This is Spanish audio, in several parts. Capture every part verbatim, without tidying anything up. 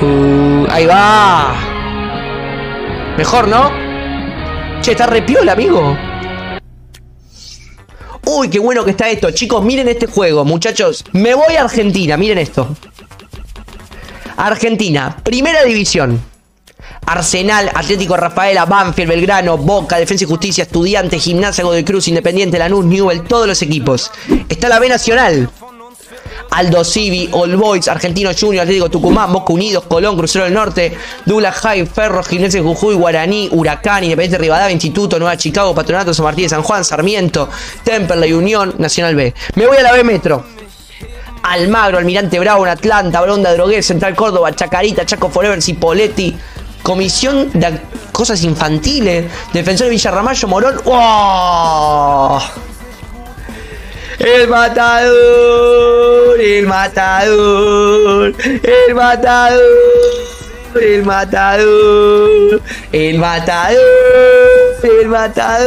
Uh, ahí va. Mejor, ¿no? Che, está re piola, amigo. Uy, qué bueno que está esto. Chicos, miren este juego, muchachos. Me voy a Argentina, miren esto. Argentina, primera división. Arsenal, Atlético Rafaela, Banfield, Belgrano, Boca, Defensa y Justicia, Estudiantes, Gimnasia, Godoy Cruz, Independiente, Lanús, Newell's, todos los equipos. Está la B Nacional. Aldo Civi, All Boys, Argentinos Juniors, Atlético Tucumán, Boca Unidos, Colón, Crucero del Norte, Douglas High, Ferro, Gimnasia de Jujuy, Guaraní, Huracán, Independiente Rivadavia, Instituto, Nueva Chicago, Patronato, San Martín de San Juan, Sarmiento, Temperley, Unión, Nacional B. Me voy a la B Metro. Almagro, Almirante Brown, Atlanta, Bronda, Drogués, Central Córdoba, Chacarita, Chaco Forever, Cipoletti, Comisión de Cosas Infantiles, Defensor de Villarramayo, Morón. ¡Oh! El matador, el matador, el matador, el matador, el matador, el matador,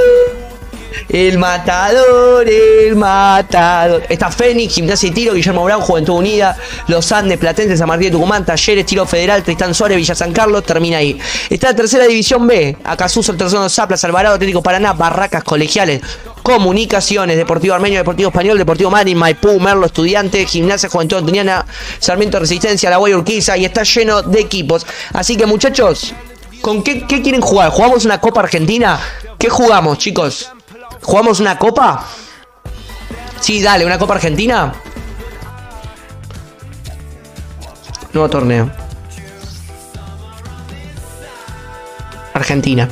el matador, el matador. Está Fénix, Gimnasia y Tiro, Guillermo Brown, Juventud Unida, Los Andes, Platense, San Martín de Tucumán, Talleres, Tiro Federal, Tristán Suárez, Villa San Carlos, termina ahí. Está la tercera división B, Acasuz, Altos Hornos Zapla, Alvarado, Atlético Paraná, Barracas, Colegiales, Comunicaciones, Deportivo Armenio, Deportivo Español, Deportivo Madrid, Maipú, Merlo, Estudiantes, Gimnasia, Juventud Antoniana, Sarmiento, Resistencia, La Guaya, Urquiza, y está lleno de equipos. Así que, muchachos, ¿con qué, qué quieren jugar? ¿Jugamos una Copa Argentina? ¿Qué jugamos, chicos? ¿Jugamos una Copa? Sí, dale, ¿una Copa Argentina? Nuevo torneo. Argentina.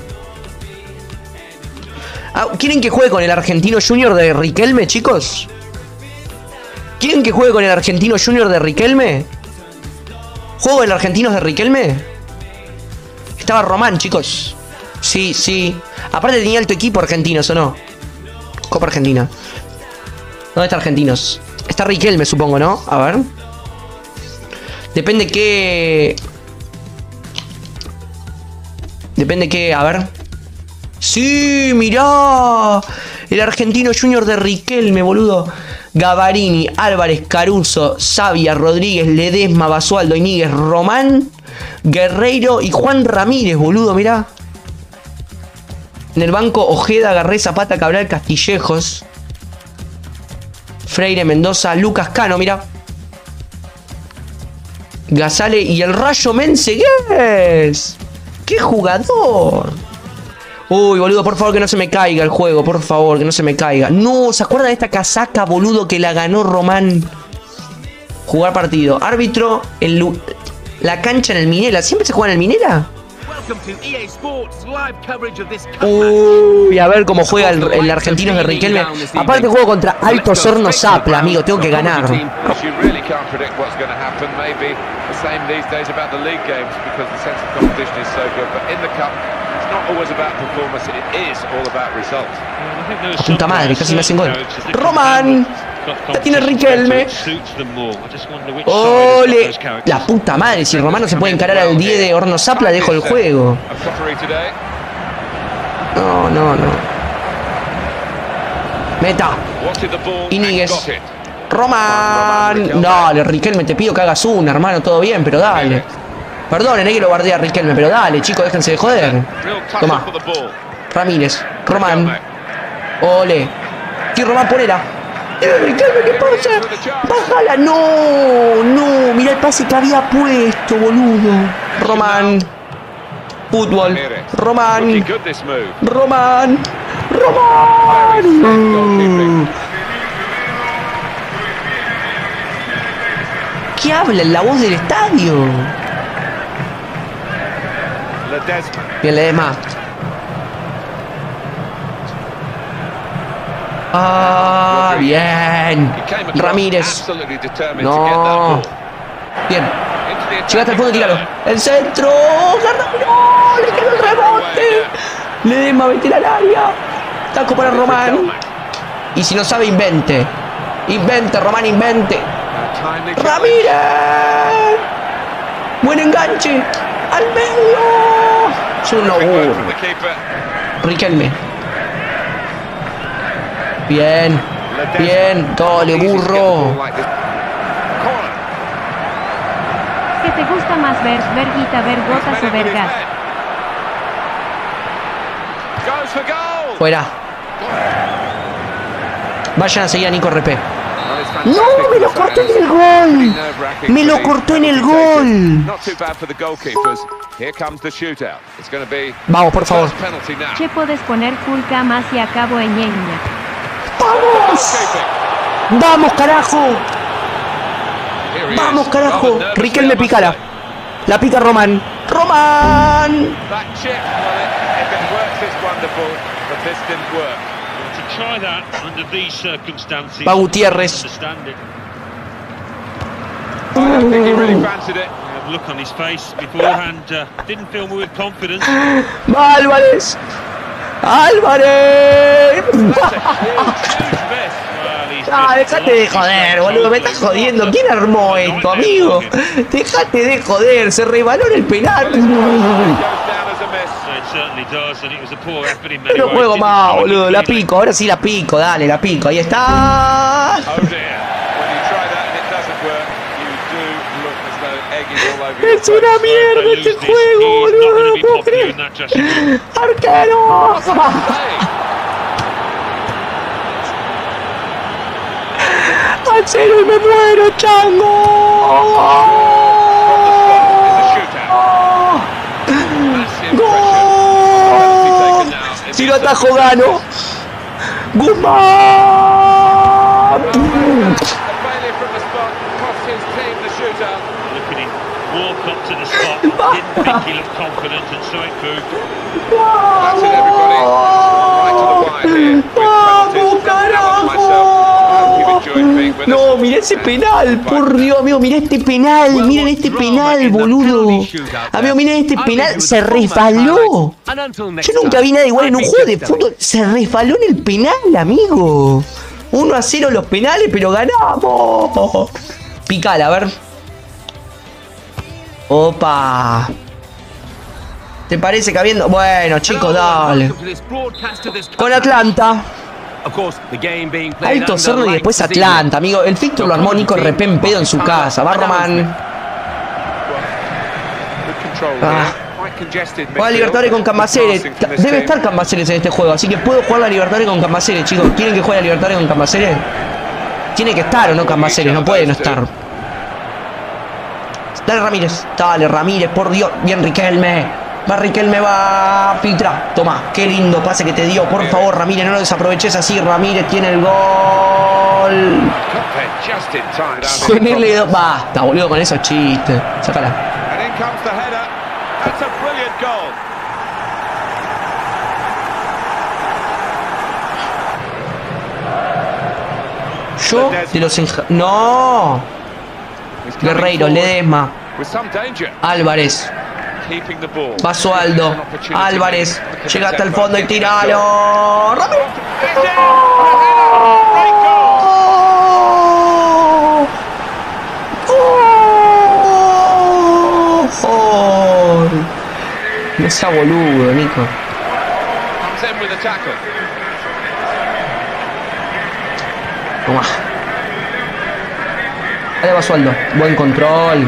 Ah, ¿quieren que juegue con el Argentino Junior de Riquelme, chicos? ¿Quieren que juegue con el Argentino Junior de Riquelme? ¿Juego el Argentinos de Riquelme? Estaba Román, chicos. Sí, sí. Aparte tenía alto equipo Argentinos, ¿o no? Copa Argentina. ¿Dónde está Argentinos? Está Riquelme, supongo, ¿no? A ver. Depende que... Depende que... A ver... Sí, mirá. El Argentino Junior de Riquelme, boludo. Gavarini, Álvarez, Caruso, Sabia, Rodríguez, Ledesma, Basualdo, Iñiguez, Román, Guerreiro y Juan Ramírez, boludo, mirá. En el banco, Ojeda, Garré, Zapata, Cabral, Castillejos, Freire, Mendoza, Lucas Cano, mirá. Gazale y el Rayo Mensegués. ¡Qué jugador! Uy, boludo, por favor que no se me caiga el juego. Por favor, que no se me caiga. No, ¿se acuerdan de esta casaca, boludo, que la ganó Román? Jugar partido. Árbitro, el, la cancha en el Minela. ¿Siempre se juega en el Minela? Uy, a ver cómo juega el, el argentino de Riquelme. Aparte juego contra Altos Hornos Zapla, amigo. Tengo que ganar. Puta madre, casi me hacen gol. Román, la tiene Riquelme. Ole, la puta madre. Si Román no se puede encarar al diez de Hornos Zapla, dejo el juego. No, no, no. Meta. Iñiguez. Román. Dale, Riquelme, te pido que hagas una, hermano. Todo bien, pero dale. Perdonen, ahí lo guardé a Riquelme, pero dale, chicos, déjense de joder. Tomá. Ramírez. Román. Ole. Y Román, ponela. ¡Eh, Riquelme, qué pasa! ¡Bájala! ¡No! ¡No! Mirá el pase que había puesto, boludo. Román. Fútbol. Román. Román. Román. ¿Qué habla en la voz del estadio? Bien, Ledesma. Ah, bien. Ramírez. No. Bien. Llegaste al fondo y tíralo. El centro. ¡No! Le quedó el rebote. Ledesma, vete al área. Taco para Román. Y si no sabe, invente. Invente, Román, invente. Ramírez. Buen enganche. Al medio. Uno, uh. Riquelme. Bien. Bien. Dale, burro. gusta más ver verguita, ver gotas o vergas? Fuera. Vayan a seguir a Nico Repé. ¡No! ¡Me lo cortó en el gol! ¡Me lo cortó en el gol! Vamos, por favor. Che, puedes poner full cam hacia acabo en Ñeña. ¡Vamos! ¡Vamos, carajo! ¡Vamos, carajo! Riquelme picara. La pica Román. ¡Román! Va Gutiérrez. Álvarez. Álvarez. No, dejate de joder, boludo, me estás jodiendo. ¿Quién armó esto, amigo? Dejate de joder, se revaló el penal. No juego más, boludo, la pico, ahora sí la pico, dale, la pico, ahí está. Es una mierda este juego, boludo, no puedo creer. ¡Arquero! ¡Al cero y me muero, chango! Si lo atajo, gano. ¡Guzmán! ¡Vamos, carajo! No, mirá ese penal, por Dios, amigo, mirá este penal, miren este penal, boludo. Amigo, miren este penal, se resbaló. Yo nunca vi nada igual en un juego de fútbol. Se resbaló en el penal, amigo. uno a cero los penales, pero ganamos. Picala, a ver. Opa. ¿Te parece que habiendo? Bueno, chicos, dale. Con Atlanta. Altos Hornos y después Atlanta, amigo. El fixture lo armó Nico Repé en pedo en su casa. Va Román. Ah. Juega Libertadores con Cambaceres. Debe estar Cambaceres en este juego, así que puedo jugar la Libertadores con Cambaceres, chicos. ¿Quieren que juegue la Libertadores con Cambaceres? Tiene que estar o no Cambaceres, no puede no estar. Dale Ramírez, dale Ramírez, por Dios. Bien Riquelme. Va Riquelme, va filtra. Toma, qué lindo pase que te dio. Por favor, Ramírez, no lo desaproveches así. Ramírez tiene el gol. Con él basta, boludo, con esos chistes. Sácala. Yo de los enja... ¡No! Guerreiro, Ledesma. Álvarez. Paso Aldo. Álvarez. Llega hasta el fondo y tiralo. ¡Ramírez! ¡Oh! ¡Oh! ¡Oh! No sea boludo, Nico. Toma. Dale, Paso Aldo. Buen control.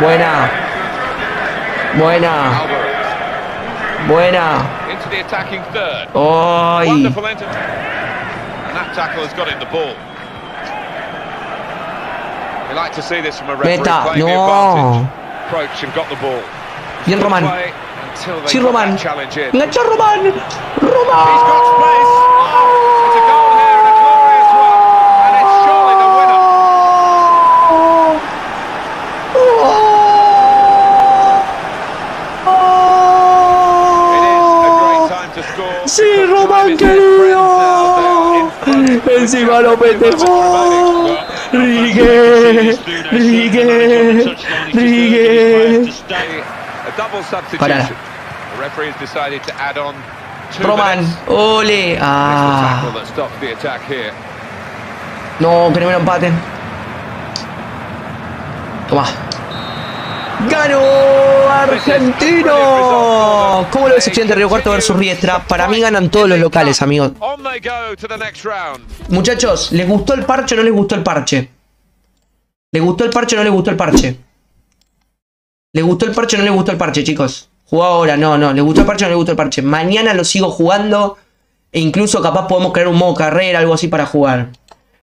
Buena. Buena. Buena. ¡Ay! Meta. No. Bien Román. Sí, Román. La echó Román. Román. ¡Sí, Román querido! ¡Encima lo petejó! ¡Rigue! ¡Rigue! ¡Rigue! Pará. Román, ole. Ah. No, que no me lo empaten. Toma. ¡Ganó! Argentino. ¿Cómo lo ves, estudiante Río Cuarto versus Riestra? Para mí ganan todos los locales, amigos. Muchachos, ¿les gustó el parche o no les gustó el parche? ¿Les gustó el parche o no les gustó el parche? ¿Le gustó el parche o no le gustó el parche, chicos? Jugó ahora, no, no. ¿Le gustó el parche o no le gustó el parche? Mañana lo sigo jugando. E incluso capaz podemos crear un modo carrera, algo así para jugar.